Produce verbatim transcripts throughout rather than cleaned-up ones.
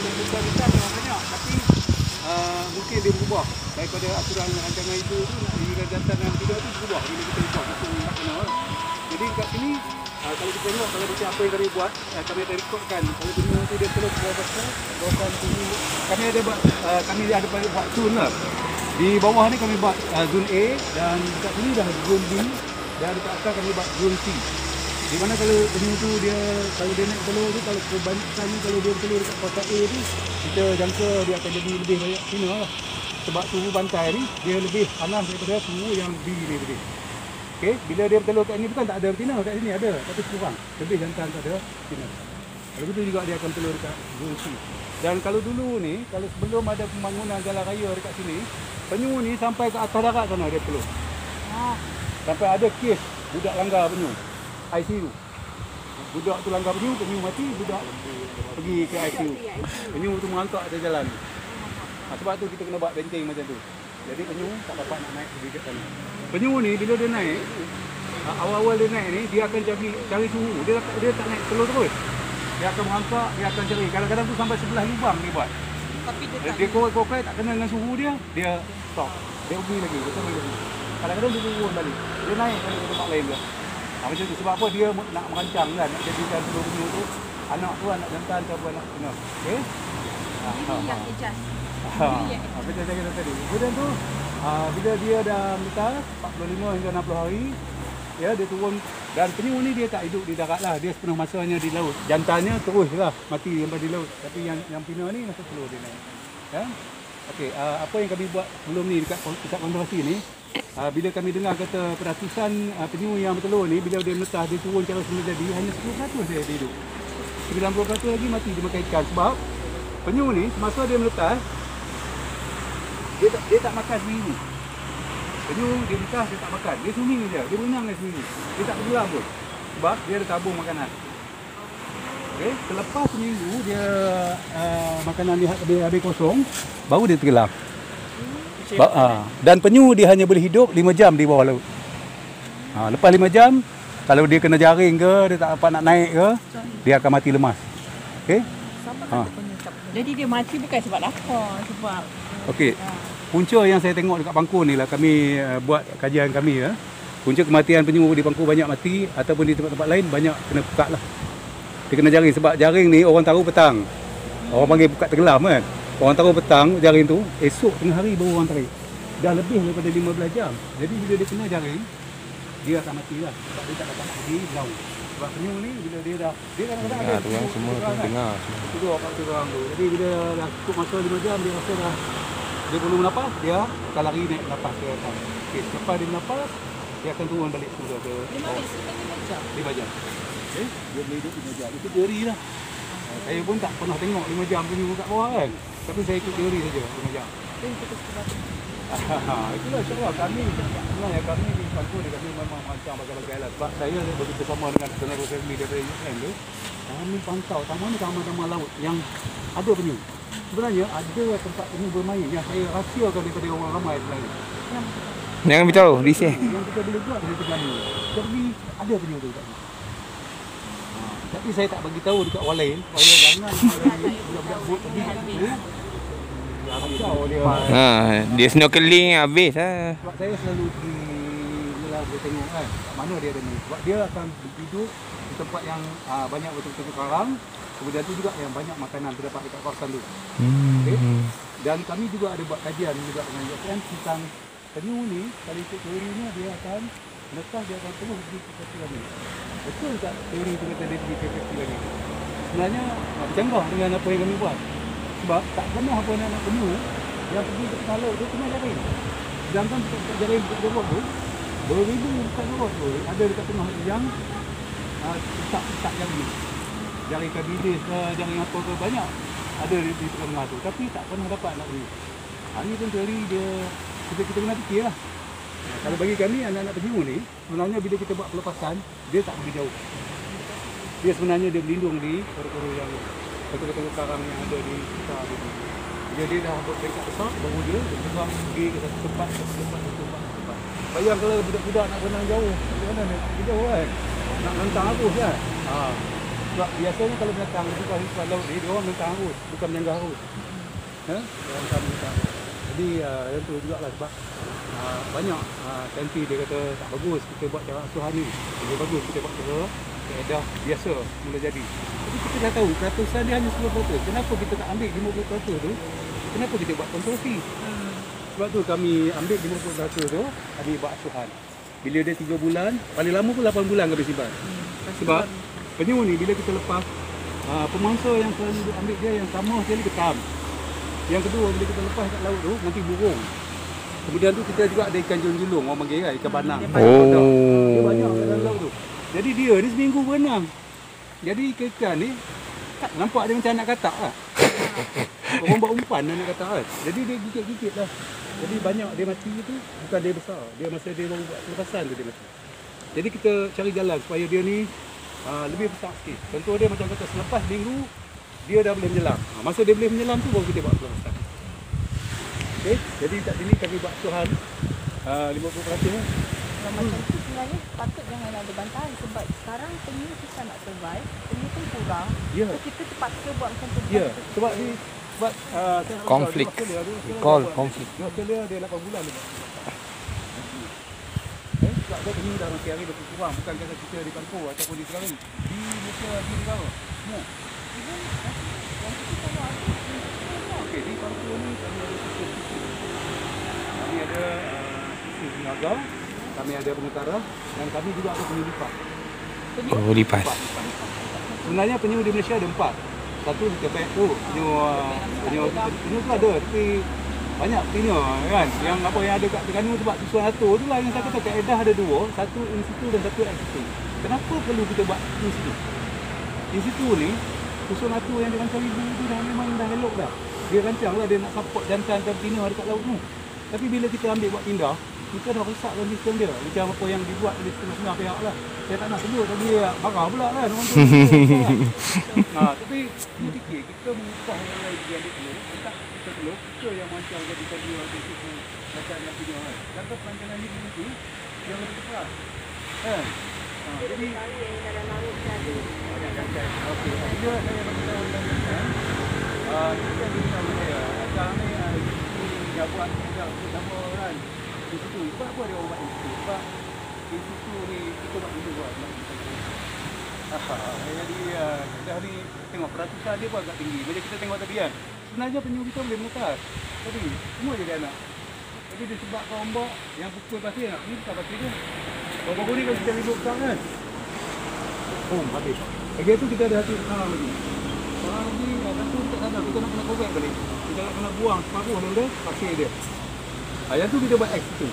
besar-besar memang banyak, tapi uh, mungkin dia berubah daripada aturan rancangan itu tu, iuran jantan dan tidak tu berubah bila kita buat itu tak kena lah. Jadi kat sini uh, kalau kita tengok, kalau macam apa yang kami buat, uh, kami ada rekodkan. Kalau benda tu dia terus berubah-ubah, berubah bunyi. Kami ada buat, uh, kami ada buat zone lah. Di bawah ni kami buat uh, zone A dan kat sini dah zone B dan dekat atas kami buat zone C. Di mana kalau penyu tu dia, kalau dia naik telur tu, kalau kebanyakan kalau dia telur dekat kotak A ni, kita jangka dia akan jadi lebih banyak tuna lah. Sebab suhu pantai ni, dia lebih panas daripada suhu yang B ni tadi. Okay, bila dia bertelur kat ni, bukan tak ada betina, kat sini ada, tapi kurang. Lebih jantan tak ada betina. Kalau itu juga dia akan telur dekat zone C. Dan kalau dulu ni, kalau sebelum ada pembangunan jalan raya dekat sini, penyu ni sampai ke atas darat sana dia telur. Sampai ada kes budak langgar penyu. I C U. Budak tu langgar penyu, penyu mati, budak pergi ke I C U. Penyu tu mengangkat ada jalan. Ha, sebab tu kita kena buat benteng macam tu. Jadi penyu tak dapat nak naik pergi ke sana. Penyu ni bila dia naik, awal-awal dia naik ni, dia akan cari, cari suhu. Dia, dia tak naik telur terus. Dia akan mengangkat, dia akan cari. Kadang-kadang tu sampai sebelah lubang dia buat. Tapi dia, dia korek-korek tak kena dengan suhu dia, dia stop. Dia pergi lagi. Kadang-kadang dia turun balik. Dia naik ke tempat lain pula. Ha, macam tu, sebab apa dia nak merancang kan, nak jadikan telur penyu tu anak tu anak jantan ke apa anak kena. Okey? Ha, ha, yang adjust. Ha, macam saya kata tadi. Kemudian tu, ha, bila dia dah menetas empat puluh lima hingga enam puluh hari, ya, dia turun. Dan penyu ni dia tak hidup di darat lah, dia sepenuh masanya di laut. Jantannya terus lah mati sampai di laut. Tapi yang yang pina ni masuk telur dia naik. Ya? Okey, uh, apa yang kami buat sebelum ni dekat pusat konservasi ni, uh, bila kami dengar kata peratusan uh, penyu yang bertelur ni, bila dia menetas dia turun cara semula jadi, hanya sepuluh peratus dia hidup. sembilan puluh peratus lagi mati dimakan ikan. Sebab penyu ni semasa dia menetas, dia tak, dia tak makan sendiri. Penyu dia menetas dia tak makan, dia swimming je, dia berenang dia sendiri. Dia tak bergerak pun, sebab dia ada tabung makanan. Okay. Selepas seminggu dia uh, makanan dia habis kosong, baru dia tenggelam. Hmm. Ba uh, dan penyu dia hanya boleh hidup lima jam di bawah laut. Uh, lepas lima jam, kalau dia kena jaring ke, dia tak dapat nak naik ke, dia akan mati lemas. Okey? Uh. Jadi dia mati bukan sebab lapar, sebab okey. Uh. Punca yang saya tengok dekat Pangkor ni lah, kami uh, buat kajian kami ya. Uh. Punca kematian penyu di Pangkor banyak mati ataupun di tempat-tempat lain banyak kena pekak lah. Dia kena jaring sebab jaring ni orang taruh petang. Orang panggil pukat tenggelam kan. Orang taruh petang jaring tu, esok tengah hari baru orang tarik. Dah lebih daripada lima belas jam. Jadi bila dia kena jaring, dia akan mati lah. Sebab dia tak dapat pergi laut. Sebab penyu ni bila dia dah, dia kadang-kadang ada turang semua tu dengar. Itu apa tu orang tu. Jadi bila dah cukup masa lima jam dia rasa dah dia perlu nafas, dia akan lari naik nafas ke atas. Okey, selepas dia nafas, dia akan turun balik semula ke. lima jam. Eh, dia boleh hidup lima jam. Itu teori lah. uh, Saya pun tak pernah tengok lima jam penyu kat bawah kan. Tapi saya ikut teori saja lima jam. Haa, itulah insyaAllah kami sebenarnya kami di Pangkor dia kami memang macam bagai-bagai lah. Sebab saya begitu sama dengan tenaga kami daripada U S M tu, kami pantau taman ni taman-taman laut yang ada penyu. Sebenarnya ada tempat penyu bermain yang saya rahsiakan daripada orang ramai sebenarnya. Jangan beritahu, di sini yang kita boleh buat dari penyu. Kita pergi, ada penyu tu kat sini. Tapi saya tak bagi tahu dekat orang lain. Orang jangan budak-budak bot pergi kat sini. Ha, dia snorkeling habis lah. Sebab saya selalu di ialah boleh tengok kan. Mana dia ada ni. Sebab dia akan hidup di tempat yang uh, banyak betul-betul karang. Kemudian tu juga yang banyak makanan terdapat dekat kawasan tu. Hmm. Okay? Dan kami juga ada buat kajian juga dengan U S M tentang penyu ni, kalau ikut teorinya dia akan lepas dia akan terus pergi ke K P T U lagi. Betul tak teori itu kata dia pergi ke K P T U lagi? Sebenarnya bercanggah dengan apa yang kami buat. Sebab tak pernah apa anak-anak penyu yang pergi ke Ketalau tu kena jaring. Sedangkan dekat jaring dekat Jorok tu, beribu dekat Jorok tu ada dekat tengah yang tetap-tetap uh, jaring. Jaring kabidis ke, jaring apa ke banyak ada di, di tengah tu. Tapi tak pernah dapat anak penyu. Ha, ini pun teori dia, kita, kita kena fikir lah. Kalau bagi kami anak-anak penyu ni, sebenarnya bila kita buat pelepasan, dia tak pergi jauh. Dia sebenarnya dia berlindung di koro-koro yang betul-betul karang yang ada di sekitar ini. Jadi dia dah buat peringkat besar, baru dia bergerak pergi ke satu tempat, ke satu tempat, ke satu tempat, ke satu tempat. Bayang kalau budak-budak nak berenang jauh, macam mana dia nak pergi jauh kan? Nak nantang arus kan? Ha. Sebab biasanya kalau binatang itu kalau sebab laut dia orang menentang arus, bukan menyanggah arus. Ha? Orang tak menentang. Jadi uh, yang tu juga lah sebab uh, banyak uh, T N P dia kata tak bagus kita buat cara asuhan ni. Dia bagus kita buat cara kaedah biasa mula jadi. Jadi kita dah tahu keratusan dia hanya sepuluh peratus. Kenapa kita tak ambil lima puluh peratus tu? Kenapa kita buat kontroversi? Sebab tu kami ambil lima puluh peratus tu, kami buat asuhan. Bila dia tiga bulan, paling lama pun lapan bulan kami simpan. Sebab penyu ni bila kita lepas, aa, pemangsa yang selalu ambil dia yang sama sekali ketam. Yang kedua, bila kita lepas kat laut tu, nanti burung. Kemudian tu kita juga ada ikan julung-julung, orang panggil ikan banang. Oh. Dia banyak kat dalam laut tu. Jadi dia ni seminggu berenang. Jadi ikan-ikan ni, tak nampak dia macam anak katak lah. Orang buat umpan anak katak lah. Jadi dia gigit-gigit lah. Jadi banyak dia mati tu, bukan dia besar. Dia masa dia baru buat pelepasan tu dia mati. Jadi kita cari jalan supaya dia ni aa, lebih besar sikit. Contoh dia macam kata selepas minggu, dia dah boleh menyelam. Ha, masa dia boleh menyelam tu baru kita buat pelepasan. Okay? Jadi kat sini kami buat asuhan lima puluh peratus lah. Macam tu sebenarnya patut jangan ada bantahan sebab sekarang penyu kita nak survive, penyu pun kurang. Yeah. So kita terpaksa buat macam tu. Ya, yeah. Sebab ni sebab uh, konflik. Call konflik. Dia dia lapan bulan dia. Eh, sebab dia penyu dah makin hari dia kurang, bukan kata kita di kampung ataupun di sekarang ni. Di Malaysia di negara. Ya. Even yang kita nak okey, di kampung ni kami ada kami ada sisi tenaga. Kami ada pengutara dan kami juga ada penyu lipas. Penyu lipas. Sebenarnya penyu di Malaysia ada empat. Satu di K P T U, penyu penyu penyu tu ada tapi banyak penyu kan. Yang apa yang ada kat Terengganu sebab susuan satu tu lah yang saya kata kaedah ada dua, satu in situ dan satu ex situ. Kenapa perlu kita buat in situ? In situ ni susuan satu yang dengan seribu tu dah memang dah elok dah. Dia rancang lah dia nak support jantan dan penyu ada kat laut tu. Tapi bila kita ambil buat pindah kita dah rusakkan sistem dia macam apa yang dibuat oleh setengah-setengah pihak lah. Saya tak nak sebut tapi marah pula kan orang tu. Ha, tapi kita fikir kita mengupah orang lain dia ada telur, kita kita telur, kita yang macam jadi tadi orang tu macam nak punya kan. Kata perancangan ni begitu, yang lebih keras. Kan? Ha, jadi ada yang dalam laut tadi. Ada jantan. Okey, ada saya beritahu tentang ah kita kita saya akan ni jawapan kita sama orang. Itu sebab apa dia orang buat itu sebab itu ni kita buat dulu buat aha jadi uh, dah ni tengok peratusan dia pun agak tinggi macam kita tengok tadi kan sebenarnya penyu kita boleh memutar tadi semua jadi anak jadi disebabkan ombak yang pukul pasir nak ni bukan pasir dia ombak ni kalau kita hidup sekarang kan boom habis lagi tu kita ada satu sekarang lagi sekarang lagi satu tak sadar kita nak kena korek balik kita nak kena buang separuh benda pasir dia. Ah, yang tu kita buat X tu.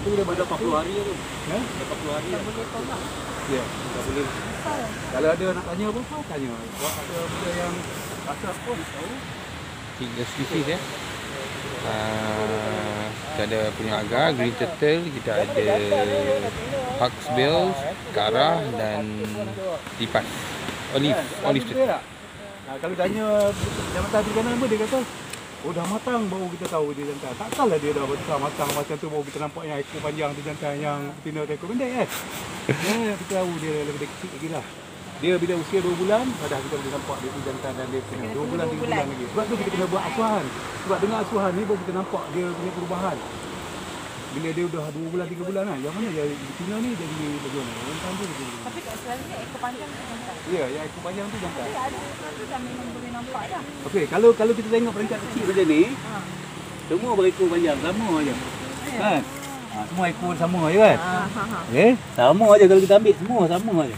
Tu boleh buat empat puluh hari tu. Ha? empat puluh hari. Tak boleh tahu lah. Ya, tak boleh. Kalau ada nak tanya pun kau tanya. Buat ada benda yang pasal pun tahu. Tiga spesies ya. Ah, kita ada punya agar, green turtle, kita ada Hawksbill, karah dan lipas. Olive, olive turtle. Nah, kalau tanya jabatan perikanan apa dia kata oh dah matang baru kita tahu dia jantan. Takkanlah dia dah besar matang macam tu baru kita nampak yang ekor panjang tu jantan yang betina tu ekor pendek kan. Ya kita tahu dia lebih kecil lagi lah. Dia bila usia dua bulan dah kita boleh nampak dia tu jantan dan dia betina. dua bulan tiga bulan lagi. Sebab tu kita kena buat asuhan. Sebab dengan asuhan ni baru kita nampak dia punya perubahan. Bila dia dah dua bulan tiga bulan lah. Yang mana dia betina ni jadi bagaimana? Jantan tu dia. Tapi tak selalunya ekor panjang tu jantan. Ya, yang ekor panjang tu jantan. Tapi ada satu dah memang boleh nampak dah. Okey, kalau kalau kita tengok peringkat kecil macam ni, ha. Semua berekor panjang sama aje. Kan? Ha, semua ekor sama aje kan? Ha, ha, ha. Okey, sama aje kalau kita ambil semua sama aje.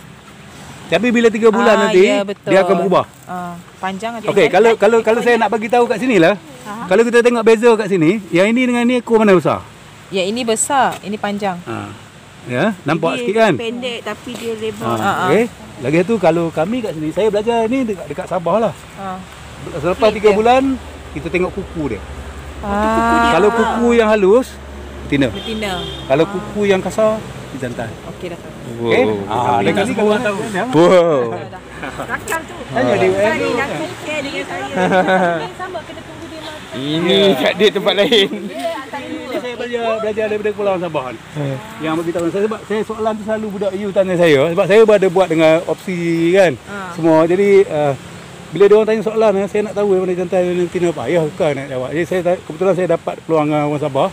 Tapi bila tiga bulan ha, nanti ya, dia akan berubah. Ha, panjang atau okey, kalau kalau kalau saya nak bagi tahu kat sinilah. Ha. Kalau kita tengok beza kat sini, yang ini dengan ni ekor mana besar? Ya, ini besar, ini panjang. Ha. Ya, nampak dia sikit kan? Pendek tapi dia lebar. Ha, okey. Lagi satu kalau kami kat sini, saya belajar ni dekat, dekat Sabah lah. Ha. Selepas tiga bulan, kita tengok kuku dia. Ha. Kalau kuku yang halus, betina. Betina. Kalau ha. Kuku yang kasar, jantan. Okey dah. Okey. Ah, dekat sini kau tahu. Wow. Nakal tu. Tanya dia. Tadi nak fikir dengan saya. Sama kena tunggu dia mati. Ini kat dia tempat lain. Saya belajar belajar daripada Kepulauan Sabahan. Hmm. Yang bagi tahu saya sebab saya soalan tu selalu budak you tanya saya sebab saya ada buat dengan opsi kan. Hmm. Semua jadi uh, bila dia orang tanya soalan saya nak tahu mana jantan Argentina apa. Ya bukan nak jawab. Jadi saya kebetulan saya dapat peluang orang Sabah.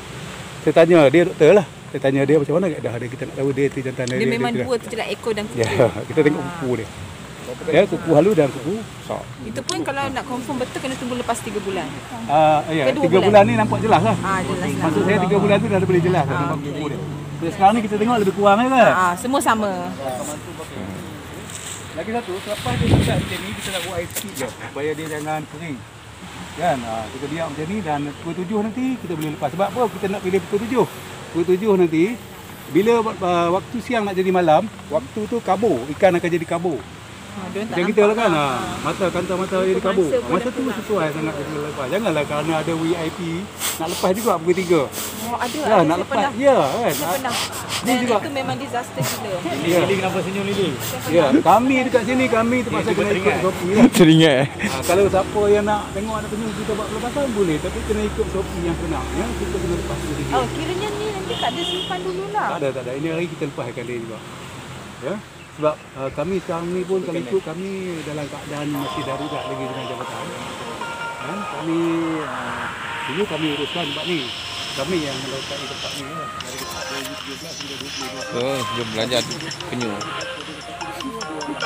Saya tanya dia doktor lah. Saya tanya dia macam mana kat dah ada kita nak tahu dia tu jantan dia. Dia memang dia, dua tu jelah ekor dan kuku. Ya, kita tengok ha. kuku dia. Ya, kuku halus dan kuku besar. Itu pun kalau nak confirm betul kena tunggu lepas tiga bulan. Uh, ya, tiga bulan ni nampak jelas lah. Ha, jelas lah. Maksud saya tiga bulan tu dah boleh jelas dah nampak kuku dia. Bila sekarang ni kita tengok lebih kurang kan? Ha, semua sama. Lagi satu, selepas dia buat macam ni, kita nak buat air sikit je supaya dia jangan kering. Kan? Ha, kita diam macam ni dan pukul tujuh nanti kita boleh lepas. Sebab apa? Kita nak pilih pukul tujuh. Pukul tujuh nanti, bila uh, waktu siang nak jadi malam, waktu tu kabur. Ikan akan jadi kabur. Macam kita lah kan, ha. mata kanta-mata jadi kabur. Masa tu sesuai sangat kita lepas. Janganlah kerana ada V I P, nak lepas juga pukul tiga. Oh, ada, ya, ada nak lepas, pernah. Ya kan? Saya pernah. Dia juga. Itu memang disaster gila. Ya. Lili kenapa senyum Lili? Ya, kami dekat sini, kami terpaksa kena ikut Shopee lah. Teringat eh? Ha, kalau siapa yang nak tengok anak penyum kita buat pelepasan, boleh. Tapi kena ikut Shopee yang kena. Ya, kita kena lepas pukul tiga. Oh, kiranya ni nanti tak ada simpan dulu lah. Tak ada, tak ada. Ini hari kita lepaskan dia juga. Ya? Sebab uh, kami sekarang ni pun kalau ikut kami dalam keadaan masih darurat lagi dengan jabatan. Ha? Kami, uh, dulu kami uruskan tempat ni. Kami yang melakukan tempat ni. Lah. Dari tempat dua ribu tujuh belas hingga dua ribu dua puluh dua. Oh, belum belajar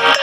penyu.